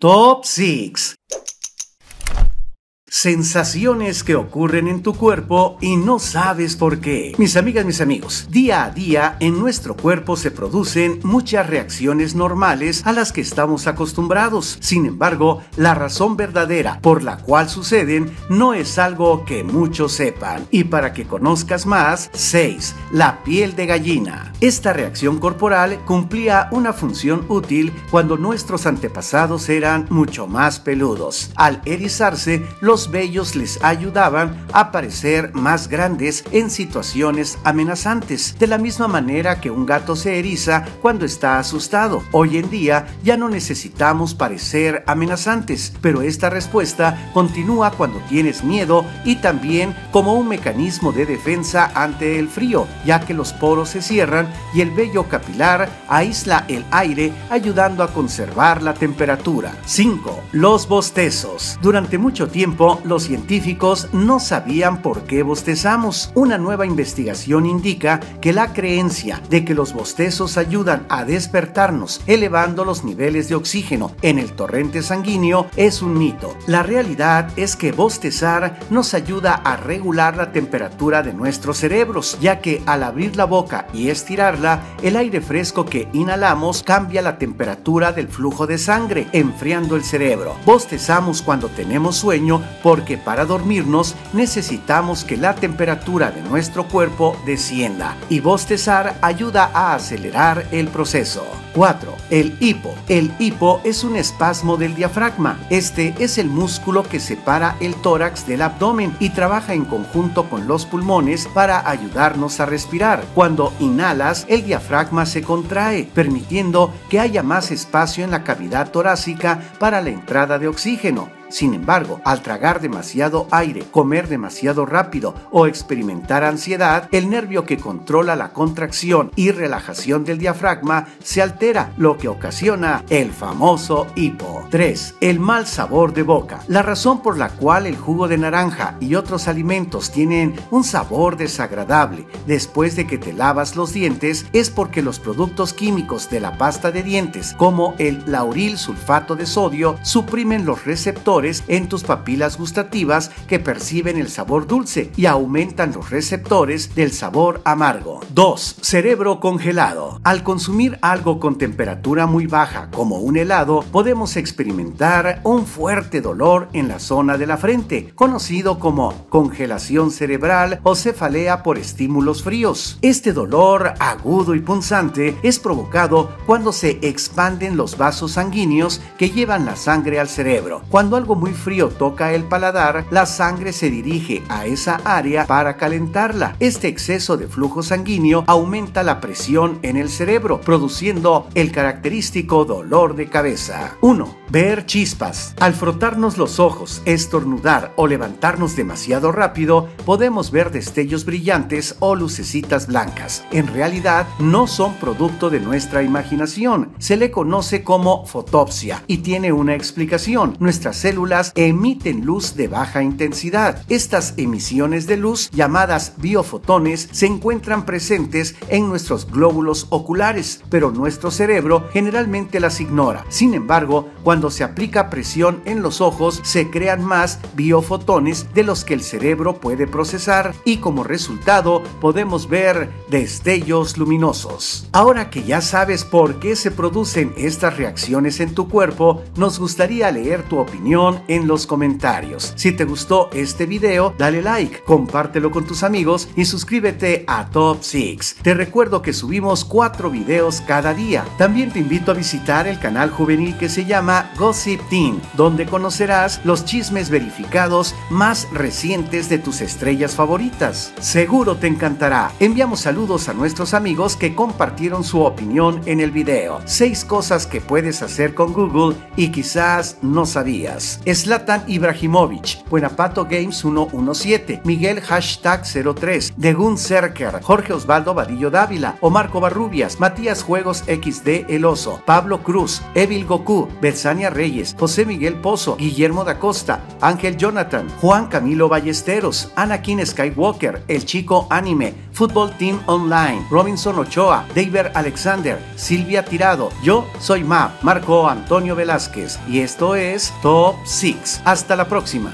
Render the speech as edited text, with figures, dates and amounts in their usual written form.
Top 6. Sensaciones que ocurren en tu cuerpo y no sabes por qué. Mis amigas, mis amigos, día a día en nuestro cuerpo se producen muchas reacciones normales a las que estamos acostumbrados. Sin embargo, la razón verdadera por la cual suceden no es algo que muchos sepan. Y para que conozcas más, 6. La piel de gallina. Esta reacción corporal cumplía una función útil cuando nuestros antepasados eran mucho más peludos. Al erizarse, los vellos les ayudaban a parecer más grandes en situaciones amenazantes, de la misma manera que un gato se eriza cuando está asustado. Hoy en día ya no necesitamos parecer amenazantes, pero esta respuesta continúa cuando tienes miedo y también como un mecanismo de defensa ante el frío, ya que los poros se cierran y el vello capilar aísla el aire, ayudando a conservar la temperatura. 5. Los bostezos. Durante mucho tiempo, los científicos no sabían por qué bostezamos. Una nueva investigación indica que la creencia de que los bostezos ayudan a despertarnos, elevando los niveles de oxígeno en el torrente sanguíneo, es un mito. La realidad es que bostezar nos ayuda a regular la temperatura de nuestros cerebros, ya que al abrir la boca y estirarla, el aire fresco que inhalamos cambia la temperatura del flujo de sangre, enfriando el cerebro. Bostezamos cuando tenemos sueño, porque para dormirnos necesitamos que la temperatura de nuestro cuerpo descienda, y bostezar ayuda a acelerar el proceso. 4. El hipo. El hipo es un espasmo del diafragma. Este es el músculo que separa el tórax del abdomen y trabaja en conjunto con los pulmones para ayudarnos a respirar. Cuando inhalas, el diafragma se contrae, permitiendo que haya más espacio en la cavidad torácica para la entrada de oxígeno. Sin embargo, al tragar demasiado aire, comer demasiado rápido o experimentar ansiedad, el nervio que controla la contracción y relajación del diafragma se altera, lo que ocasiona el famoso hipo. 3. El mal sabor de boca. La razón por la cual el jugo de naranja y otros alimentos tienen un sabor desagradable después de que te lavas los dientes es porque los productos químicos de la pasta de dientes, como el lauril sulfato de sodio, suprimen los receptores en tus papilas gustativas que perciben el sabor dulce y aumentan los receptores del sabor amargo. 2. Cerebro congelado. Al consumir algo con temperatura muy baja, como un helado, podemos experimentar un fuerte dolor en la zona de la frente, conocido como congelación cerebral o cefalea por estímulos fríos. Este dolor agudo y punzante es provocado cuando se expanden los vasos sanguíneos que llevan la sangre al cerebro. Cuando algo muy frío toca el paladar, la sangre se dirige a esa área para calentarla. Este exceso de flujo sanguíneo aumenta la presión en el cerebro, produciendo el característico dolor de cabeza. 1. Ver chispas. Al frotarnos los ojos, estornudar o levantarnos demasiado rápido, podemos ver destellos brillantes o lucecitas blancas. En realidad, no son producto de nuestra imaginación. Se le conoce como fotopsia y tiene una explicación. Nuestras células emiten luz de baja intensidad. Estas emisiones de luz, llamadas biofotones, se encuentran presentes en nuestros glóbulos oculares, pero nuestro cerebro generalmente las ignora. Sin embargo, cuando se aplica presión en los ojos, se crean más biofotones de los que el cerebro puede procesar y como resultado podemos ver destellos luminosos. Ahora que ya sabes por qué se producen estas reacciones en tu cuerpo, nos gustaría leer tu opinión en los comentarios. Si te gustó este video, dale like, compártelo con tus amigos y suscríbete a Top 6. Te recuerdo que subimos 4 videos cada día. También te invito a visitar el canal juvenil que se llama Gossip Teen, donde conocerás los chismes verificados más recientes de tus estrellas favoritas. Seguro te encantará. Enviamos saludos a nuestros amigos que compartieron su opinión en el video. 6 cosas que puedes hacer con Google y quizás no sabías. Zlatan Ibrahimovic, Buenapato Games 117, Miguel #03, Degun Serker, Jorge Osvaldo Vadillo Dávila, Omar Covarrubias, Matías Juegos XD El Oso, Pablo Cruz, Evil Goku, Betsania Reyes, José Miguel Pozo, Guillermo da Costa, Ángel Jonathan, Juan Camilo Ballesteros, Anakin Skywalker, El Chico Anime, Football Team Online, Robinson Ochoa, David Alexander, Silvia Tirado. Yo soy Map, Marco Antonio Velázquez, y esto es Top 6. Hasta la próxima.